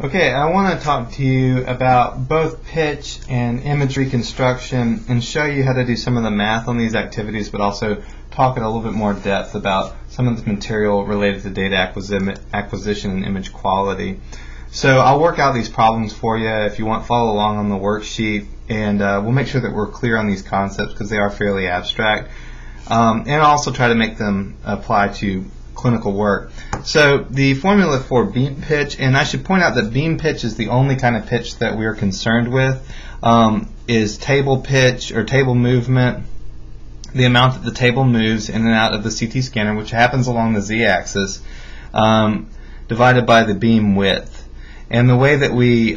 Okay, I want to talk to you about both pitch and image reconstruction and show you how to do some of the math on these activities, but also talk in a little bit more depth about some of the material related to data acquisition and image quality. So I'll work out these problems for you. If you want, follow along on the worksheet, and we'll make sure that we're clear on these concepts because they are fairly abstract, and I'll also try to make them apply to clinical work. So the formula for beam pitch, and I should point out that beam pitch is the only kind of pitch that we are concerned with, is table pitch or table movement, the amount that the table moves in and out of the CT scanner, which happens along the z-axis, divided by the beam width. And the way that we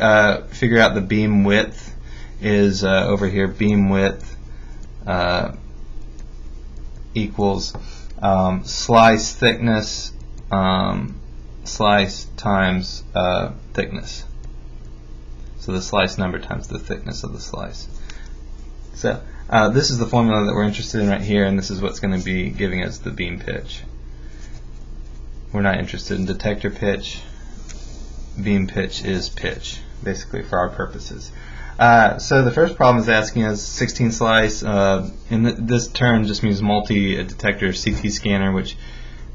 figure out the beam width is over here, beam width equals slice thickness, slice times thickness. So the slice number times the thickness of the slice. So this is the formula that we're interested in right here, and this is what's going to be giving us the beam pitch. We're not interested in detector pitch. Beam pitch is pitch, basically, for our purposes. So the first problem is asking us 16 slice, and this term just means multi-detector CT scanner, which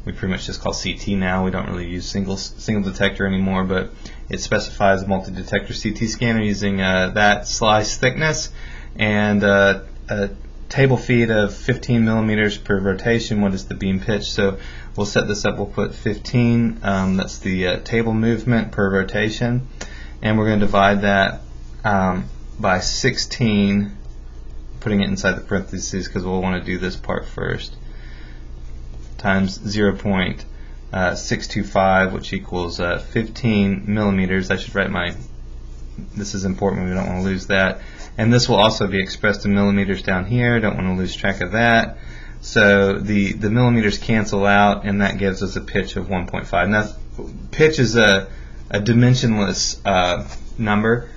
we pretty much just call CT now. We don't really use single detector anymore, but it specifies a multi-detector CT scanner using that slice thickness and a table feet of 15 millimeters per rotation. What is the beam pitch? So we'll set this up. We'll put 15. That's the table movement per rotation, and we're going to divide that by 16, putting it inside the parentheses because we'll want to do this part first, times 0.625, which equals 15 millimeters. I should write my, this is important, we don't want to lose that. And this will also be expressed in millimeters down here, don't want to lose track of that. So the millimeters cancel out, and that gives us a pitch of 1.5. Now, pitch is a dimensionless number.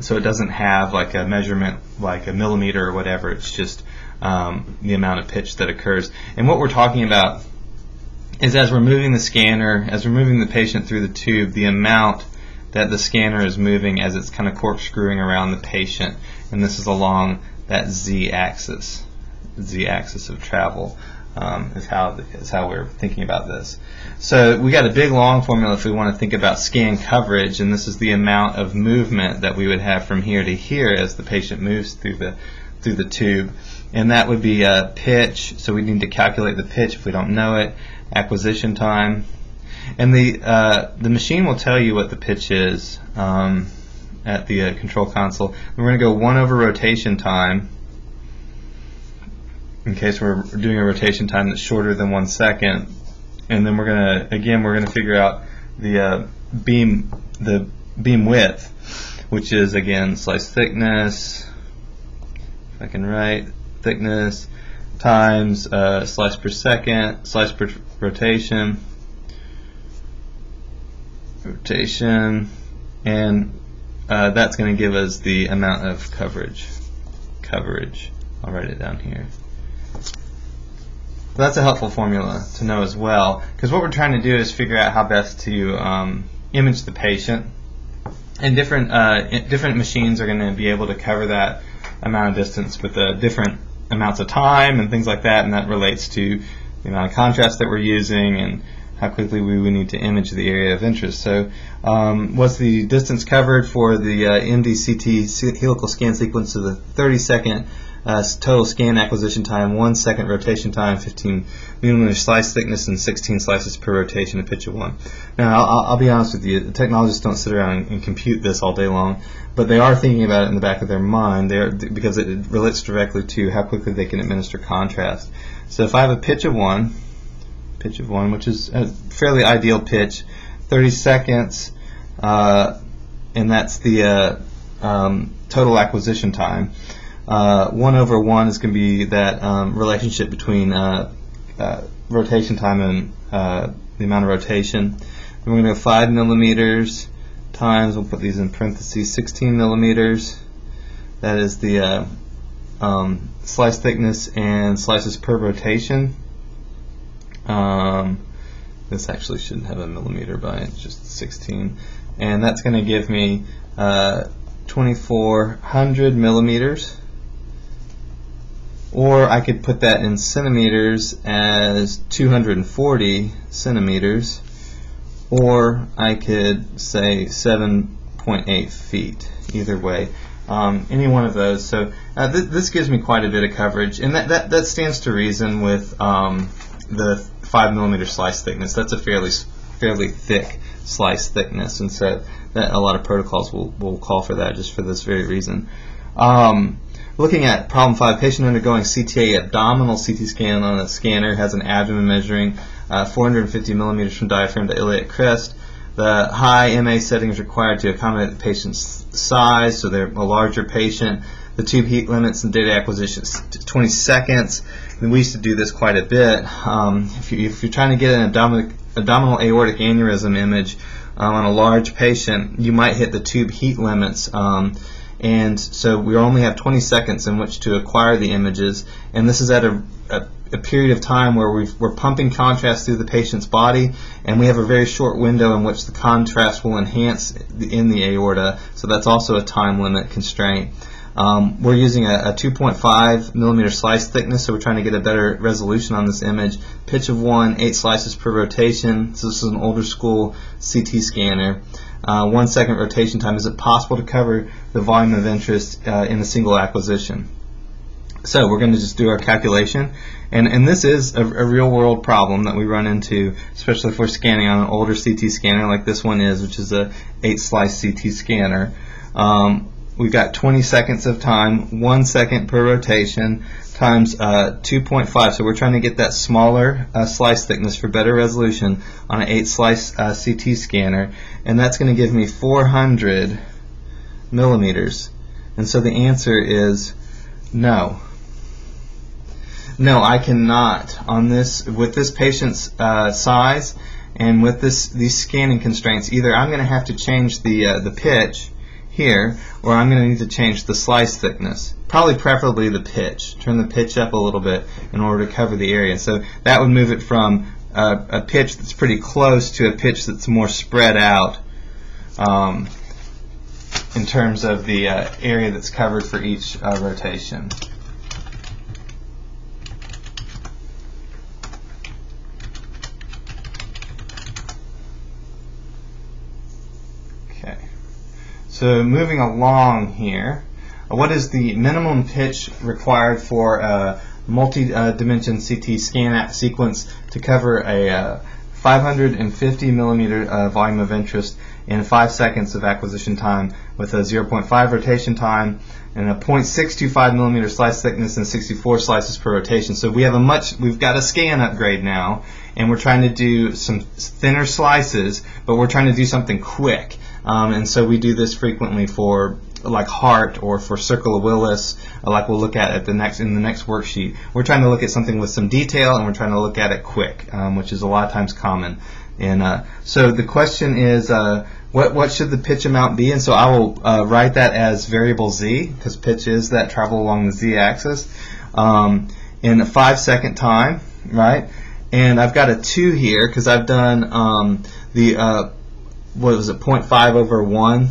So it doesn't have like a measurement like a millimeter or whatever. It's just the amount of pitch that occurs. And what we're talking about is as we're moving the scanner, as we're moving the patient through the tube, the amount that the scanner is moving as it's kind of corkscrewing around the patient. And this is along that z-axis of travel. Is how we're thinking about this. So we got a big long formula if we want to think about scan coverage, and this is the amount of movement that we would have from here to here as the patient moves through the tube, and that would be pitch. So we need to calculate the pitch if we don't know it, acquisition time, and the machine will tell you what the pitch is at the control console. We're going to go 1 over rotation time, in case we're doing a rotation time that's shorter than 1 second, and then we're gonna figure out the beam width, which is again slice thickness, if I can write thickness, times slice per second, slice per rotation, and that's gonna give us the amount of coverage. I'll write it down here. So that's a helpful formula to know as well, because what we're trying to do is figure out how best to image the patient, and different machines are going to be able to cover that amount of distance with different amounts of time and things like that, and that relates to the amount of contrast that we're using and how quickly we would need to image the area of interest. So what's the distance covered for the MDCT helical scan sequence to the 30-second total scan acquisition time, 1 second rotation time, 15 millimeter slice thickness, and 16 slices per rotation, a pitch of 1. Now, I'll be honest with you, the technologists don't sit around and compute this all day long, but they are thinking about it in the back of their mind because it relates directly to how quickly they can administer contrast. So if I have a pitch of 1, which is a fairly ideal pitch, 30 seconds, and that's the total acquisition time. 1 over 1 is going to be that relationship between rotation time and the amount of rotation. And we're going to go 5 millimeters times, we'll put these in parentheses, 16 millimeters. That is the slice thickness and slices per rotation. This actually shouldn't have a millimeter by it, just 16. and that's going to give me 2400 millimeters, or I could put that in centimeters as 240 centimeters, or I could say 7.8 feet, either way. Any one of those. So this gives me quite a bit of coverage, and that stands to reason with the 5 millimeter slice thickness. That's a fairly thick slice thickness, and so that a lot of protocols will call for that just for this very reason. Looking at problem 5, patient undergoing CTA, abdominal CT scan on a scanner, has an abdomen measuring 450 millimeters from diaphragm to iliac crest. The high MA setting is required to accommodate the patient's size, so they're a larger patient. The tube heat limits and data acquisition is 20 seconds. And we used to do this quite a bit. If you're trying to get an abdominal aortic aneurysm image on a large patient, you might hit the tube heat limits. And so we only have 20 seconds in which to acquire the images, and this is at a period of time where we're pumping contrast through the patient's body, and we have a very short window in which the contrast will enhance in the aorta, so that's also a time limit constraint. We're using a 2.5 millimeter slice thickness, so we're trying to get a better resolution on this image. Pitch of 1, 8 slices per rotation, so this is an older school CT scanner. 1 second rotation time. Is it possible to cover the volume of interest in a single acquisition? So we're going to just do our calculation, and this is a real world problem that we run into, especially if we're scanning on an older CT scanner like this one is, which is a 8-slice CT scanner. We've got 20 seconds of time, 1 second per rotation, times 2.5, so we're trying to get that smaller slice thickness for better resolution on an 8-slice CT scanner, and that's going to give me 400 millimeters. And so the answer is no. No, I cannot, on this, with this patient's size and with these scanning constraints, either I'm going to have to change the pitch here, or I'm going to need to change the slice thickness, preferably the pitch, turn the pitch up a little bit in order to cover the area. So that would move it from a pitch that's pretty close to a pitch that's more spread out in terms of the area that's covered for each rotation. So moving along here, what is the minimum pitch required for a multi-dimension CT scan sequence to cover a 550 millimeter volume of interest in 5 seconds of acquisition time with a 0.5 rotation time and a 0.625 millimeter slice thickness and 64 slices per rotation? So we've got a scan upgrade now, and we're trying to do some thinner slices, but we're trying to do something quick. And so we do this frequently for like heart or for Circle of Willis, like we'll look at in the next worksheet. We're trying to look at something with some detail, and we're trying to look at it quick, which is a lot of times common. And so the question is, what should the pitch amount be? And so I will write that as variable z, because pitch is that travel along the z-axis, in a 5-second time, right? And I've got a 2 here because I've done the what was it, 0.5 over 1?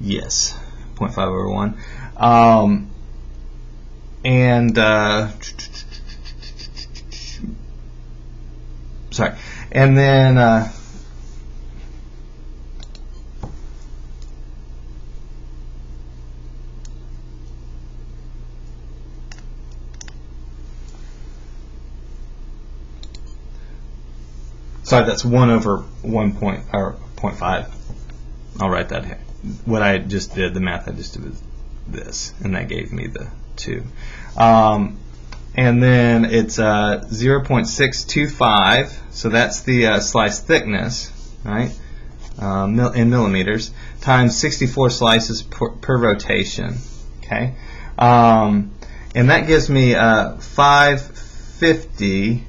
Yes, 0.5 over 1. Sorry. And then, sorry, that's 1 over 1.5. I'll write that here. What I just did, the math I just did was this, and that gave me the 2. And then it's 0.625, so that's the slice thickness, right, in millimeters, times 64 slices per rotation, okay? And that gives me 550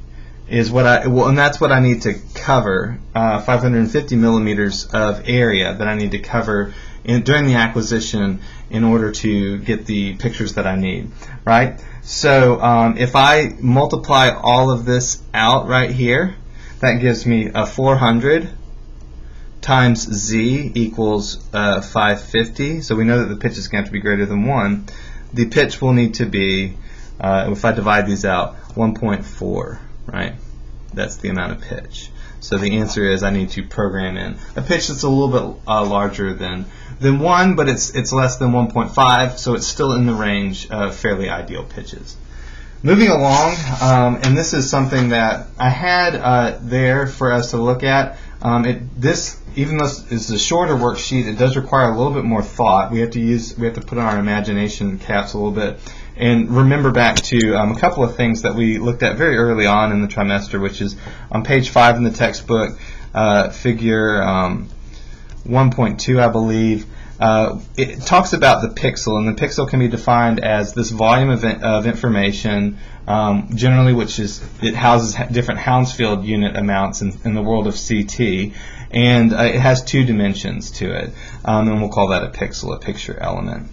is what and that's what I need to cover, 550 millimeters of area that I need to cover during the acquisition in order to get the pictures that I need, right? So if I multiply all of this out right here, That gives me a 400 times z equals 550. So we know that the pitch is going to have to be greater than 1. The pitch will need to be, if I divide these out, 1.4, right? That's the amount of pitch. So the answer is I need to program in a pitch that's a little bit larger than 1, but it's less than 1.5, so it's still in the range of fairly ideal pitches. Moving along, and this is something that I had there for us to look at. Even though it's a shorter worksheet, it does require a little bit more thought. We have to put on our imagination caps a little bit and remember back to a couple of things that we looked at very early on in the trimester, which is on page 5 in the textbook, figure 1.2, I believe. It talks about the pixel, and the pixel can be defined as this volume of information, generally, which is, it houses different Hounsfield unit amounts in the world of CT, and it has two dimensions to it, and we'll call that a pixel, a picture element.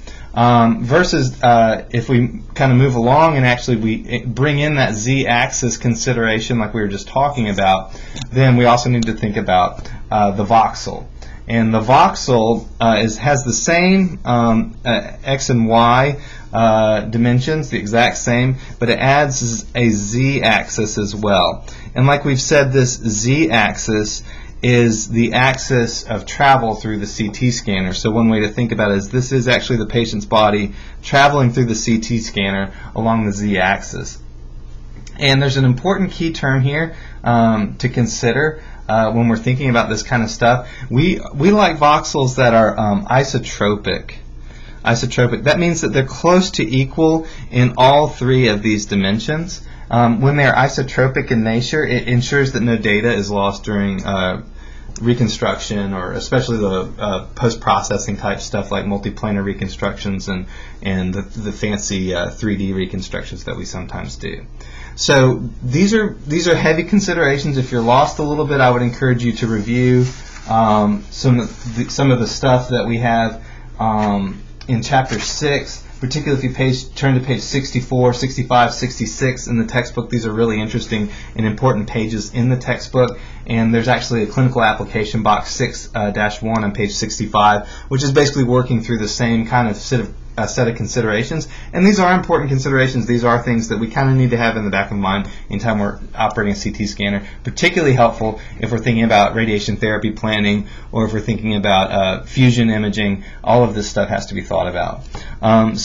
Versus if we kind of move along and actually we bring in that z-axis consideration like we were just talking about, then we also need to think about the voxel. And the voxel has the same x and y dimensions, the exact same, but it adds a z-axis as well. And like we've said, this z-axis is the axis of travel through the CT scanner. So one way to think about it is this is actually the patient's body traveling through the CT scanner along the z-axis. And there's an important key term here to consider when we're thinking about this kind of stuff. We like voxels that are isotropic. Isotropic, that means that they're close to equal in all three of these dimensions. When they're isotropic in nature, it ensures that no data is lost during reconstruction, or especially the post-processing type stuff like multiplanar reconstructions and the fancy 3D reconstructions that we sometimes do. So these are heavy considerations. If you're lost a little bit, I would encourage you to review some of the stuff that we have in Chapter 6. Particularly if you turn to page 64, 65, 66 in the textbook. These are really interesting and important pages in the textbook, and there's actually a clinical application box 6-1 on page 65, which is basically working through the same kind of set of considerations. And these are important considerations. These are things that we kind of need to have in the back of mind anytime we're operating a CT scanner, particularly helpful if we're thinking about radiation therapy planning or if we're thinking about fusion imaging. All of this stuff has to be thought about.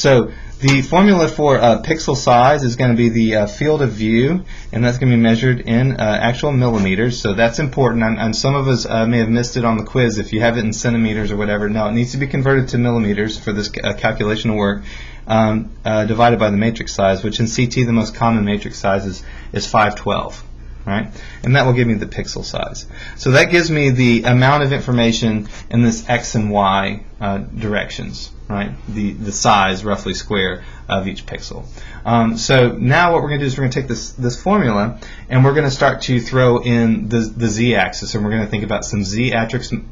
So the formula for pixel size is going to be the field of view, and that's going to be measured in actual millimeters, so that's important. And some of us may have missed it on the quiz. If you have it in centimeters or whatever, no, it needs to be converted to millimeters for this calculation to work, divided by the matrix size, which in CT the most common matrix size is 512. Right? And that will give me the pixel size. So that gives me the amount of information in this x and y directions, right? The size, roughly square, of each pixel. So now what we're going to do is we're going to take this formula and we're going to start to throw in the z-axis, and we're going to think about some z-axis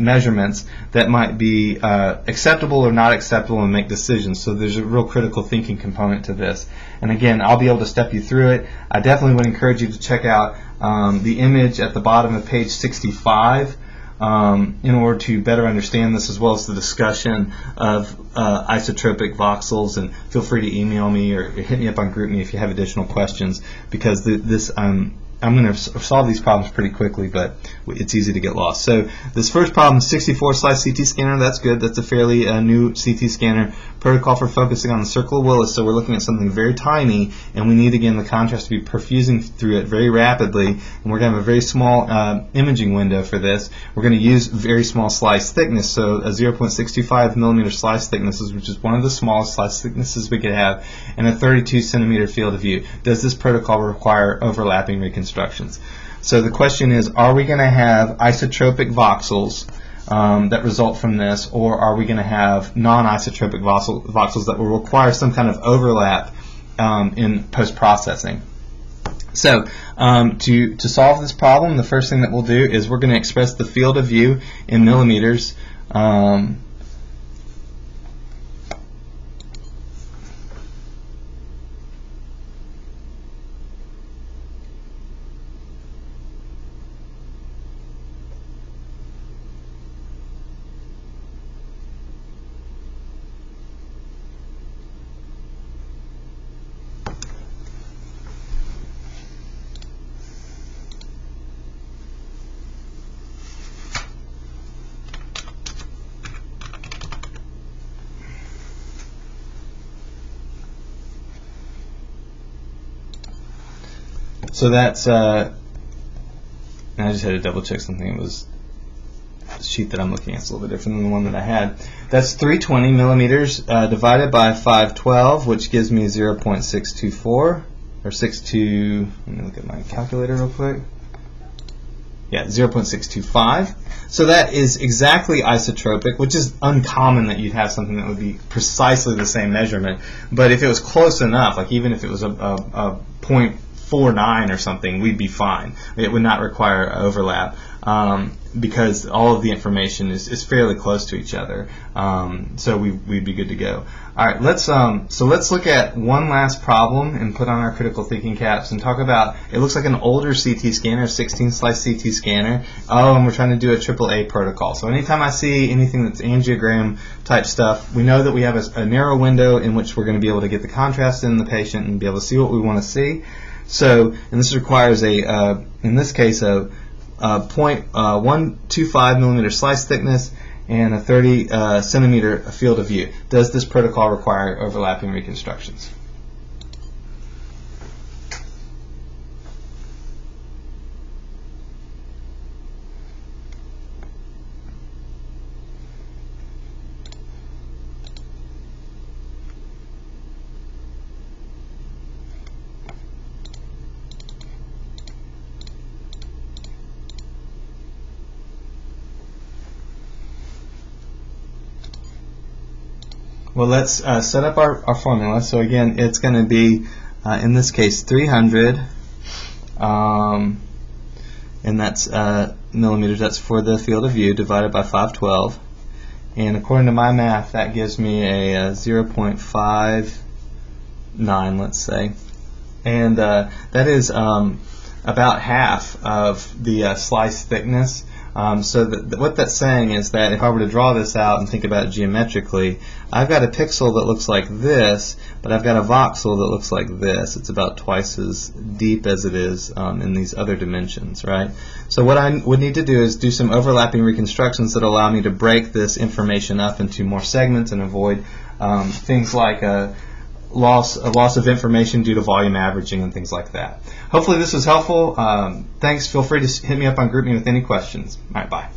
measurements that might be acceptable or not acceptable and make decisions. So there's a real critical thinking component to this. And again, I'll be able to step you through it. I definitely would encourage you to check out the image at the bottom of page 65 in order to better understand this, as well as the discussion of isotropic voxels. And feel free to email me or hit me up on GroupMe if you have additional questions, because I'm going to solve these problems pretty quickly, but it's easy to get lost. So this first problem, 64-slice CT scanner, that's good. That's a fairly new CT scanner. Protocol for focusing on the Circle of Willis, so we're looking at something very tiny, and we need, again, the contrast to be perfusing through it very rapidly, and we're going to have a very small imaging window for this. We're going to use very small slice thickness, so a 0.65 millimeter slice thickness, which is one of the smallest slice thicknesses we could have, and a 32 centimeter field of view. Does this protocol require overlapping reconstruction? So the question is, are we going to have isotropic voxels that result from this, or are we going to have non-isotropic voxels that will require some kind of overlap in post-processing? So to solve this problem, the first thing that we'll do is we're going to express the field of view in millimeters. So that's, and I just had to double check something. It was the sheet that I'm looking at is a little bit different than the one that I had. That's 320 millimeters divided by 512, which gives me 0.624, or 62, let me look at my calculator real quick. Yeah, 0.625. So that is exactly isotropic, which is uncommon that you'd have something that would be precisely the same measurement. But if it was close enough, like even if it was a 0.49 or something, we'd be fine. It would not require overlap because all of the information is fairly close to each other. So we'd be good to go. All right, let's look at one last problem and put on our critical thinking caps and talk about, it looks like an older CT scanner, 16-slice CT scanner. Oh, and we're trying to do a AAA protocol. So anytime I see anything that's angiogram type stuff, we know that we have a narrow window in which we're going to be able to get the contrast in the patient and be able to see what we want to see. So, and this requires a, in this case, a 0.125 millimeter slice thickness and a 30 centimeter field of view. Does this protocol require overlapping reconstructions? Well, let's set up our formula. So again, it's going to be, in this case, 300, and that's millimeters. That's for the field of view divided by 512. And according to my math, that gives me a 0.59, let's say. And that is about half of the slice thickness. So what that's saying is that if I were to draw this out and think about it geometrically, I've got a pixel that looks like this, but I've got a voxel that looks like this. It's about twice as deep as it is in these other dimensions, right? So what I would need to do is do some overlapping reconstructions that allow me to break this information up into more segments and avoid things like a loss of information due to volume averaging and things like that. Hopefully this was helpful. Thanks. Feel free to hit me up on GroupMe with any questions. All right, bye.